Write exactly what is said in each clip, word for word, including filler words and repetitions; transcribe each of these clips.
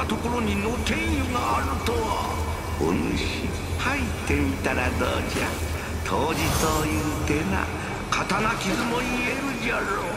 なところにの天湯があるとは。お主、入ってみたらどうじゃ。当日を言うてな、刀傷も癒えるじゃろう。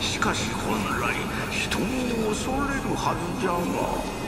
しかし本来人を恐れるはずじゃが。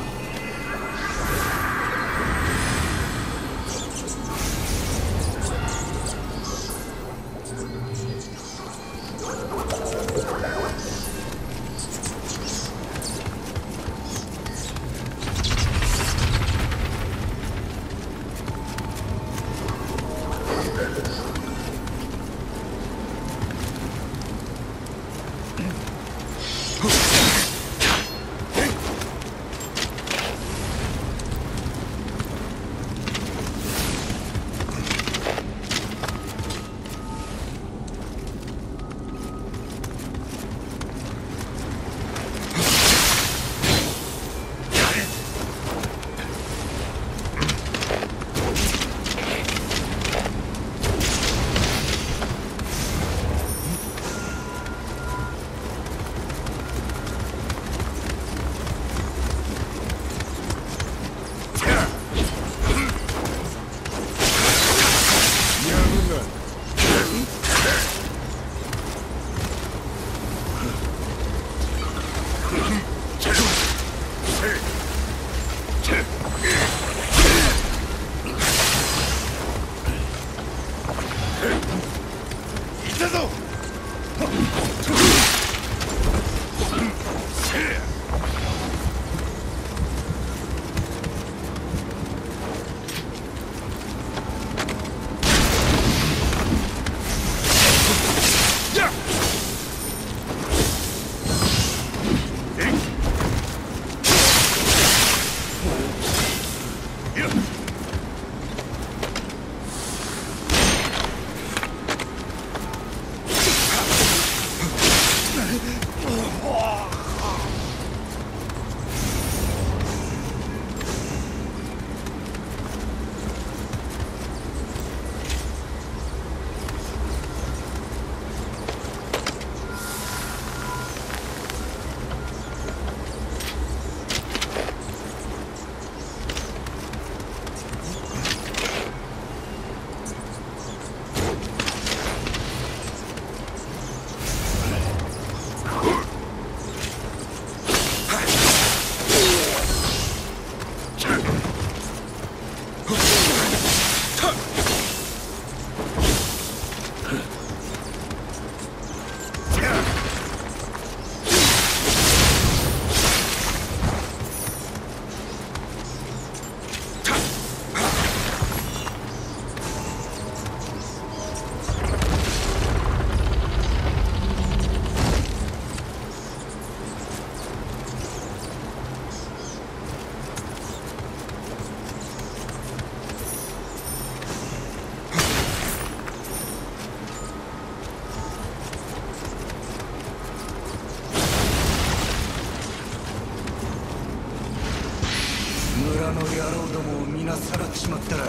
の野郎どもを皆さらっちまったら、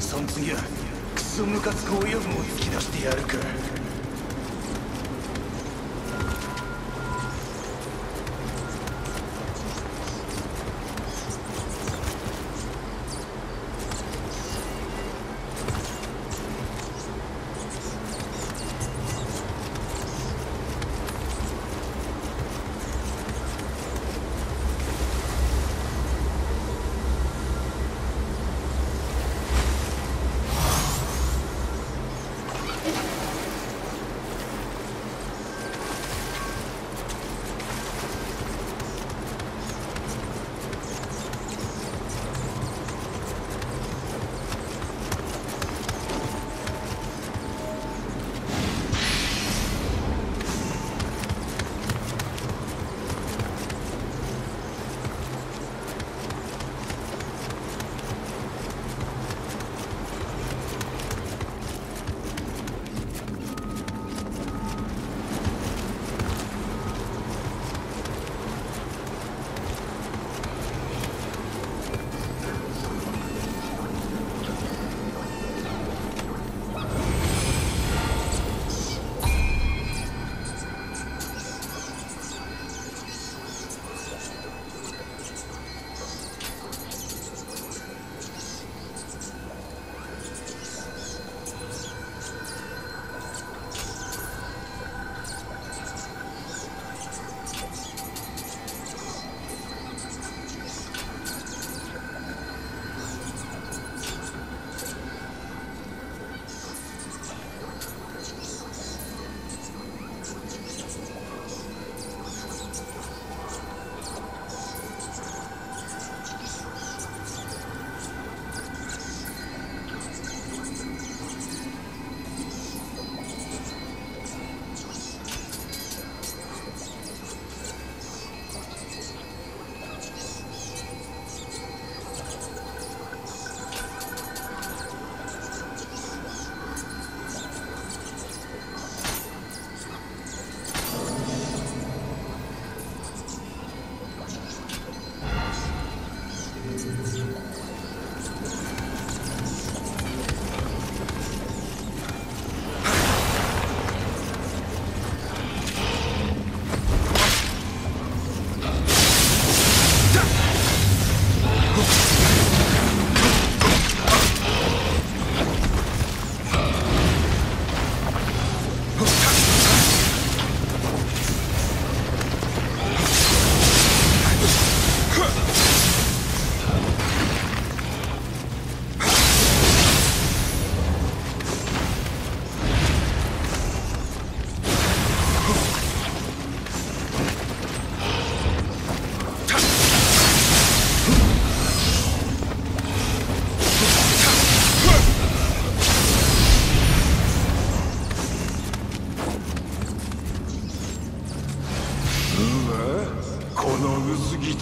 その次はクソムカつく親分を突き出してやるか。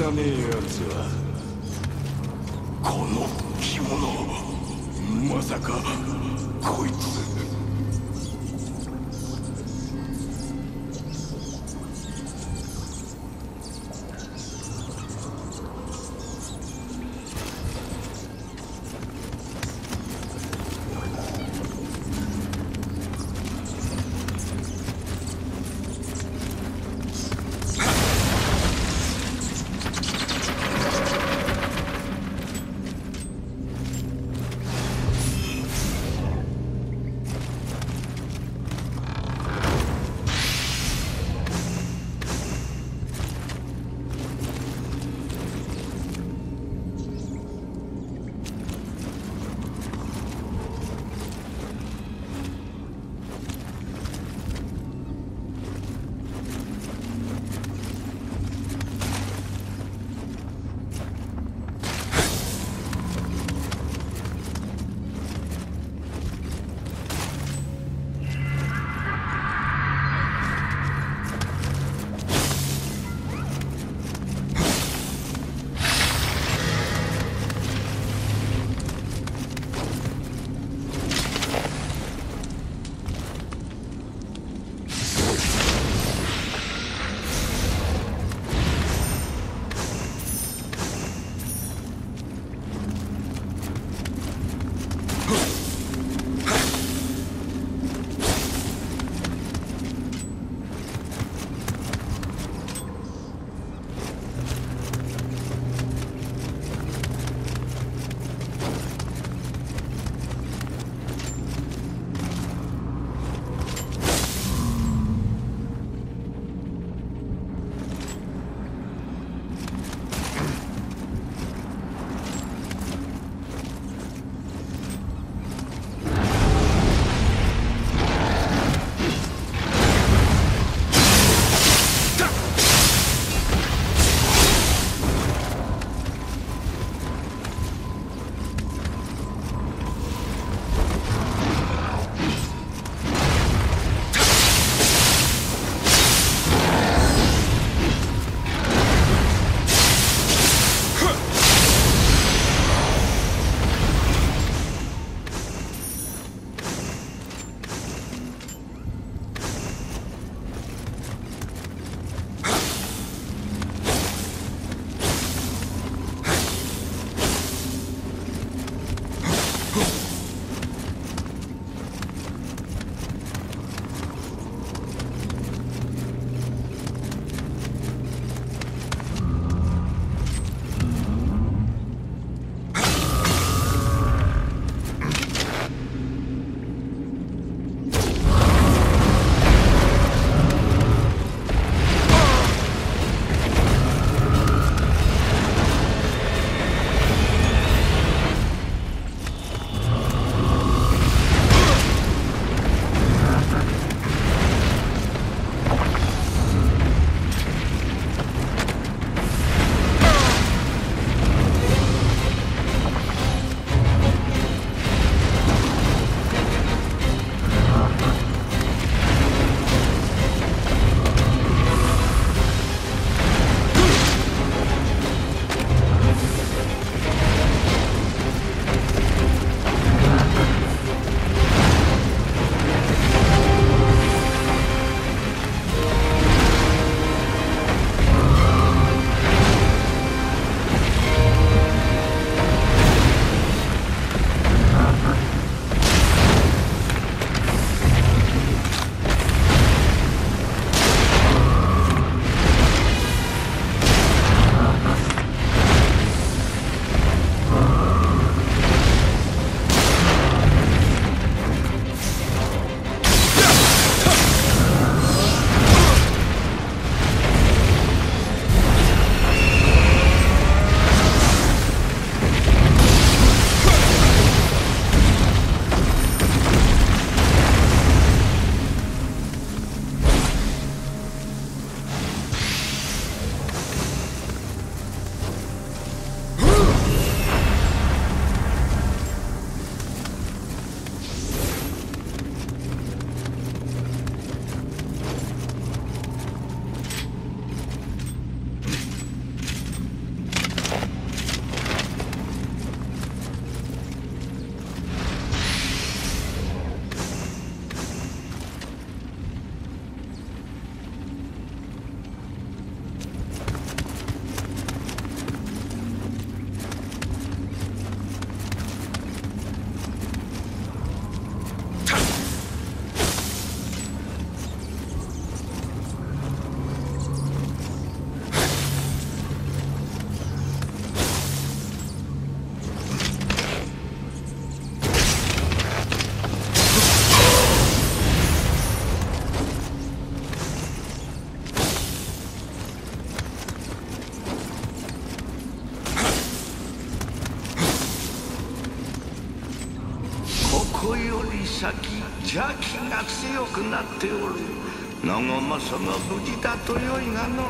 汚ねえやつはこの着物、まさかこいつ。こより先邪気が強くなっておる。の後もその無事だとよいがのう。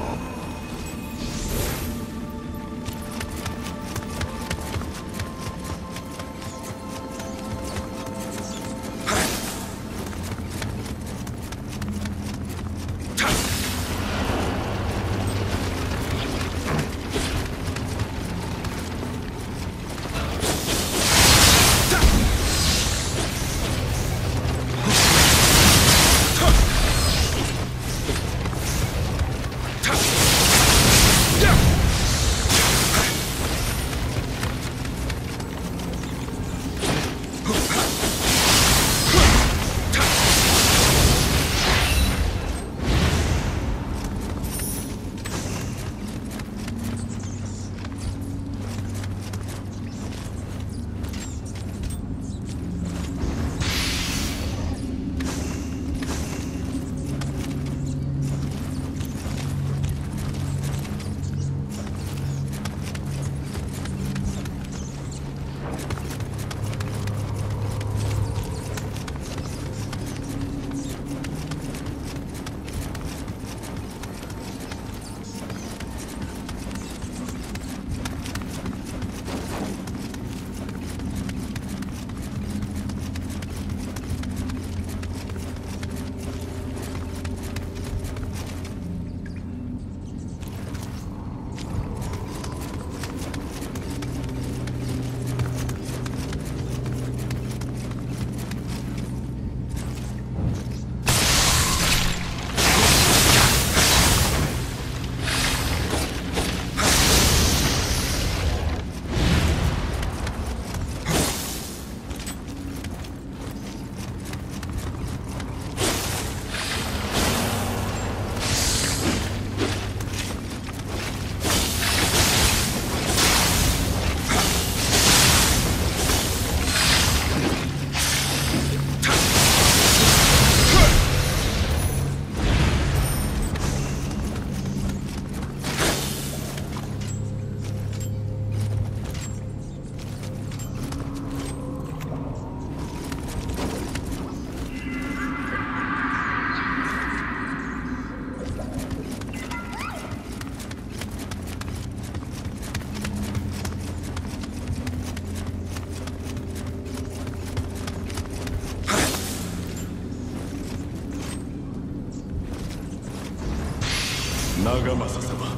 長政様、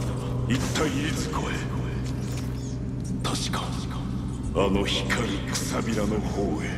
一体いつこへ。確かあの光るくさびらの方へ。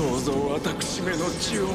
どうぞ私めの血を。